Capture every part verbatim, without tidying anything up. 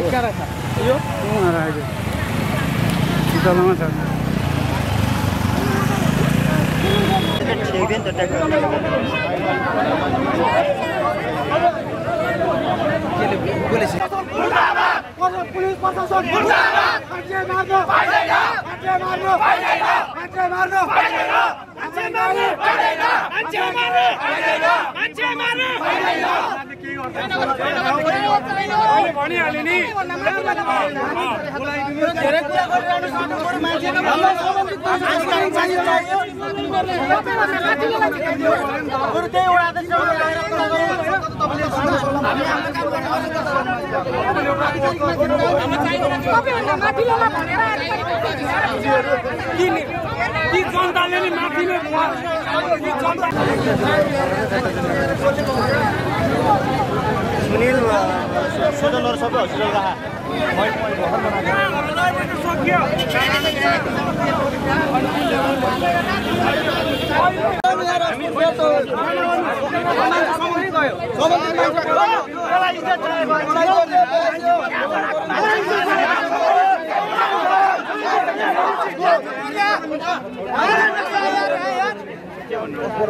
Bike क्या रखा यो तुम आ रहा है चलो मत छह दिन तक पुलिस प्रशासन मुर्दाबाद हटे मारो फाइलेगा हटे मारो फाइलेगा हटे मारो फाइलेगा हटे मारो फाइलेगा हटे मारो फाइलेगा हटे मारो फाइलेगा पानी आले नहीं तेरे पूरा कर रहा हूं साथ में मैं चाहिए गुरुदेव वाला चलो अब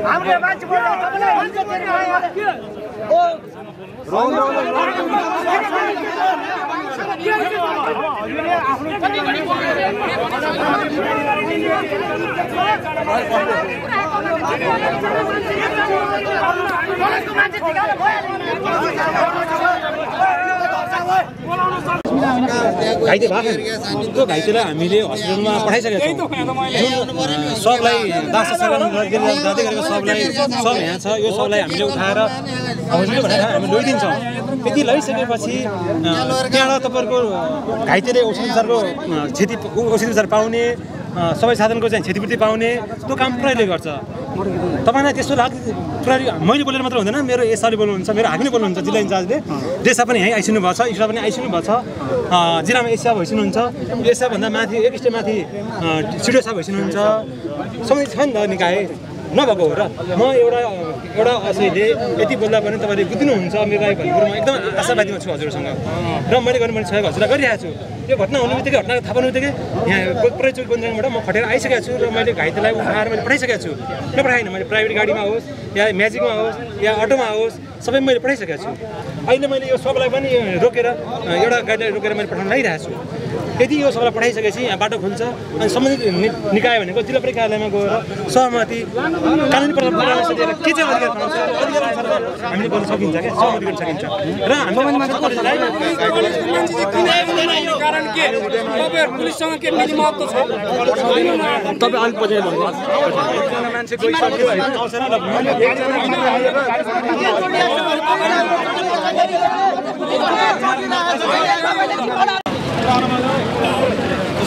हमरे बात बोल रहे हैं उनसे तेरे आया ओ रोंग रोंग घाइते भएको त्यो घाइतेलाई हामीले हस्पिटलमा पठाइसकेका छौँ। सबलाई दासा सरकार जाँदै गरेको सबलाई सब यहाँ छ। यो सबलाई हामीले उठाएर हस्पिटल भनेर हामी लैदिन्छौँ। त्यति लैसकेपछि त्यहाँबाट तपाईँको घाइतेले औषधि उपचारको क्षति औषधि उपचार पाउने सबै साधनको चाहिँ क्षतिपूर्ति पाउने त्यो काम प्रहरीले गर्छ। तपाईलाई त्यस्तो लाग्छ प्रहरी मैले बोलेर मात्र हुँदैन, मेरो एसआरले बोल्नुहुन्छ, मेरो हामीले बोल्नुहुन्छ। जिल्ला इन्चार्जले देशा पनि यहीँ आइसिनु भएको छ, ईश्वर पनि आइसिनु भएको छ, जिल्लामा एसआर भइसिनुहुन्छ, एसआर भन्दा माथि एक स्टेप माथि सिडिओ साहब भइसिनुहुन्छ। सबै छ नि त निकाय नभएको हो र म एउटा एउटा असैले यति बोल्दा पनि तपाईँले बुझ्नुहुन्छ। मेरो राय भन्ने कुरोमा एकदम आशावादीमा छु हजुरसँग, र मैले गर्नुपर्ने सहयोग हजुरलाई गरिरहेको छु। यो घटना हुनु बित्तिकै घटनाको थाहा पाउनु बित्तिकै यहाँ कोटपुरै चोक बन्दरबाट म खटेर आइसकेको छु र मैले घाइतेलाई उठाएर मैले पठाइसकेको छु। नपठाएन मैले प्राइभेट गाडीमा होस् या म्याजिकमा होस् या अटोमा होस् सबै मैले पठाइसकेको छु। अहिले मैले यो सबलाई पनि रोकेर एउटा गाडीलाई रोकेर मैले पठाउन लागिरहेको छु। यदि यो सबलाई पठाइसकेपछि यहाँ बाटो खुल्छ अनि सम्बन्धित निकाय भनेको जिल्ला प्रहरी कार्यालयमा गएर सहमति कानुनी परामर्श दिएर के चाहिँ अधिकार पाउँछ अधिकार अनुसार हामीले गर्न सकिन्छ क्या सहमति गर्न सकिन्छ। र हाम्रो कारण के तपाईहरु पुलिससँग के मिली महत्व छ तपाई अलि पछि भन्नु मान्छे गइसकेपछि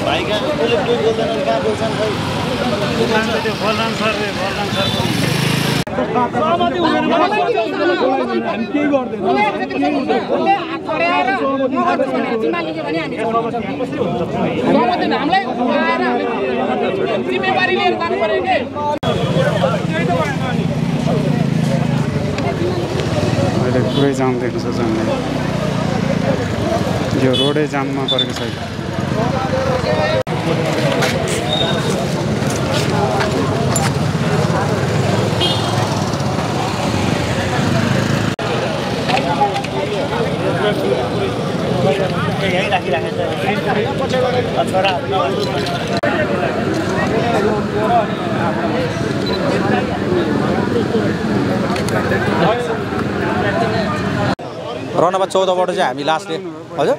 भाई क्या बोले बोल बोलते हैं क्या बोलते हैं भाई बोलना सर बोलना सर रौनबा चौधबाट चाहिँ हामी लास्टले हजुर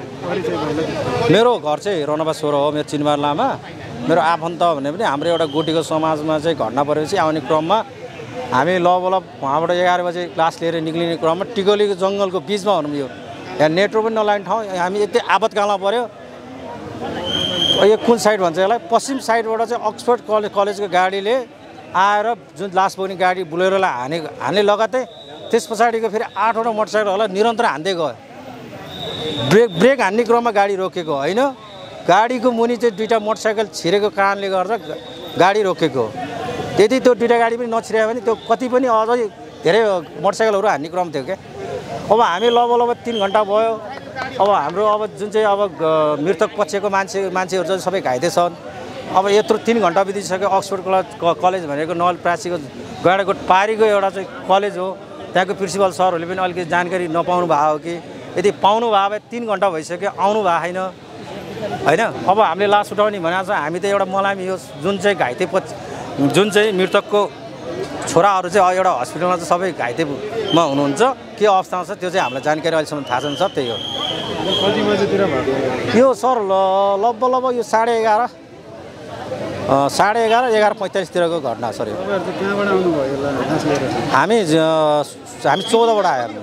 मेरो घर चाहिँ रौनबा सोह्र हो। मेरो चिनबार लामा मेरो आफन्त भने पनि हाम्रो एउटा गोटीको समाजमा चाहिँ घटना परेपछि आउने क्रममा हामी लबलब वहाँबाट एघार बजे क्लास लिएर निक्लिने क्रममा टिगोलीको जङ्गलको बिचमा भनौँ यो यहाँ नेटवर्क पनि नलाग्ने ठाउँ हामी यति आपतकालमा पऱ्यो। यो कुन साइड भन्छ यसलाई पश्चिम साइडबाट चाहिँ अक्सफोर्ड कलेज कलेजको गाडीले आएर जुन लास बोक्ने गाडी बोलेरोलाई हाने हान्ने लगातै त्यस पछाडिको फेरि आठवटा मोटरसाइकलहरूलाई निरन्तर हान्दै गयो। ब्रेक ब्रेक हान्ने क्रममा गाडी रोकेको होइन, गाडीको मुनि चाहिँ दुईवटा मोटरसाइकल छिरेको कारणले गर्दा गाडी रोकेको हो। त्यति त्यो दुईवटा गाडी पनि नछिर्यो भने त्यो कति पनि अझै धेरै मोटरसाइकलहरू हान्ने क्रम थियो क्या। अब हामी लगभग लगभग तिन घन्टा भयो अब हाम्रो अब जुन चाहिँ अब मृतक पछिको मान्छे मान्छेहरु चाहिँ सबै घाइते छन्। अब यत्रो तीन घण्टा बितिसक्यो। अक्सफोर्ड कलेज भनेको नवलप्रासीको गडाकोट पारीको एउटा चाहिँ कलेज हो। त्यहाँको प्रिन्सिपल सरहरूले पनि अलिकति जानकारी नपाउनु भएको हो कि यदि पाउनु भए भए तीन घण्टा भइसक्यो आउनु भएको छैन हैन। अब हामीले लास उठाउने भनेको चाहिँ हामी त एउटा मलामी हो जुन चाहिँ घाइते जुन चाहिँ मृतकको छोराहरु चाहिँ एउटा हस्पिटलमा चाहिँ सबै घाइतेमा हुनुहुन्छ। के अवस्थामा छ त्यो चाहिँ हामीलाई जानकारी अहिले सम्म थाहा छैन सर। त्यही हो कति बजेतिर भएको यो सर? लगभग लगभग यो साढे एघार साढे एघार एघार पैँतालिसतिरको घटना सर। यो हामी हामी चौधबाट आएको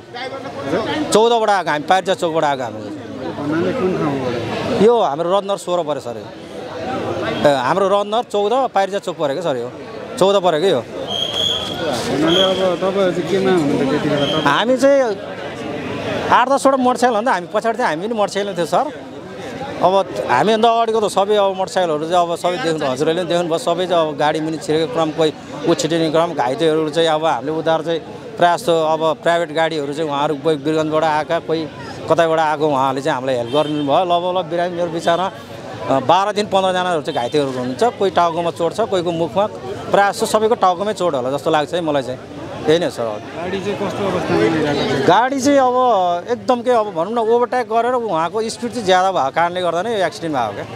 चौधबाट आएको हामी पारिजा चौकबाट आएको हामी। यो हाम्रो रत्नर सोह्र पऱ्यो सर। यो हाम्रो रत्नर चौध पारिजा चौक पऱ्यो क्या सर। यो चौध पऱ्यो क्या यो? हामी चाहिँ आठ दसवटा मोटरसाइकल हो नि त। हामी पछाडि चाहिँ हामी पनि मोटरसाइकलमा थियो सर। अब हामीभन्दा अगाडिको त सबै अब मोटरसाइकलहरू चाहिँ अब सबै देख्नु हजुरहरूले पनि देख्नुभयो। सबै चाहिँ अब गाडी पनि छिरेको क्रम कोही ऊ छिटिने क्रम घाइतेहरू चाहिँ अब हामीले उद्धार चाहिँ प्रायः जस्तो अब प्राइभेट गाडीहरू चाहिँ उहाँहरू कोही बिरगन्जबाट आएका कोही कतैबाट आएको उहाँहरूले चाहिँ हामीलाई हेल्प गर्नु भयो। लगभग लगभग बिरामीहरू बिचरा बाह्रदेखि पन्ध्रजनाहरू चाहिँ घाइतेहरू हुनुहुन्छ। कोही टाउकोमा चोट छ कोहीको मुखमा प्रायः जस्तो सबैको टाउकोमै चोट होला जस्तो लाग्छ है मलाई चाहिँ। यही नै सर। गाडी चाहिँ कस्तो अवस्थामा? गाडी चाहिँ अब एकदमकै अब भनौँ न ओभरटेक गरेर उहाँको स्पिड चाहिँ ज्यादा भएको कारणले गर्दा नै एक्सिडेन्ट भएको क्या।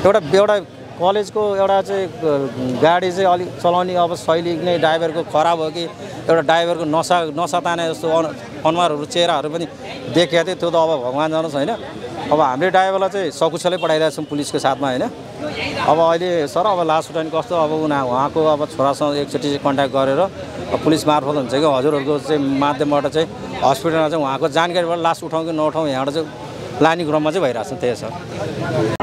एउटा एउटा कलेजको एउटा चाहिँ गाडी चाहिँ अलिक चलाउने अब शैली नै ड्राइभरको खराब हो कि एउटा ड्राइभरको नसा नसा ताने जस्तो अनुहारहरू चेहराहरू पनि देखेको थियो। त्यो त अब भगवान् जानुहोस् होइन। अब हामीले ड्राइभरलाई चाहिँ सकुशलै पठाइरहेको छौँ पुलिसको साथमा होइन। अब अहिले सर अब लास्ट उठान कस्तो अब उहाँ उहाँको अब छोरासँग एकचोटि कन्ट्याक्ट गरेर पुलिस मार्फत हुन्छ कि हजुरहरूको चाहिँ माध्यमबाट चाहिँ हस्पिटलमा चाहिँ उहाँको जानकारीबाट लास्ट उठाउँ कि नउठाउँ यहाँबाट चाहिँ लाने क्रममा चाहिँ भइरहेको छ। त्यही छ।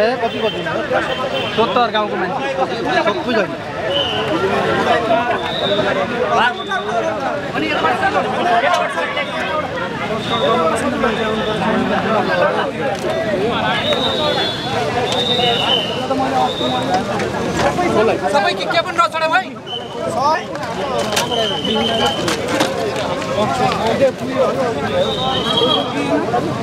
Hãy subscribe cho kênh Ghiền Mì Gõ để không bỏ lỡ những video hấp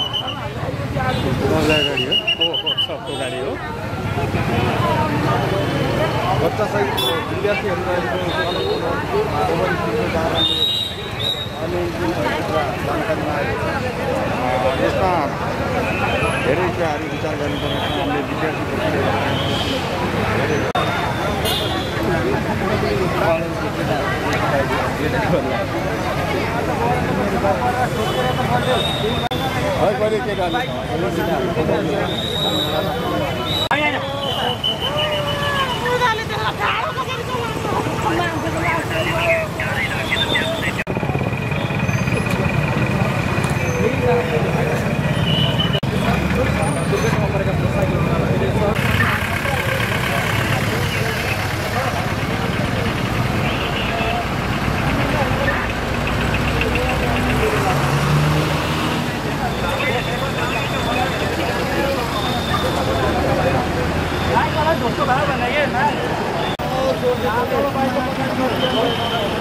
dẫn.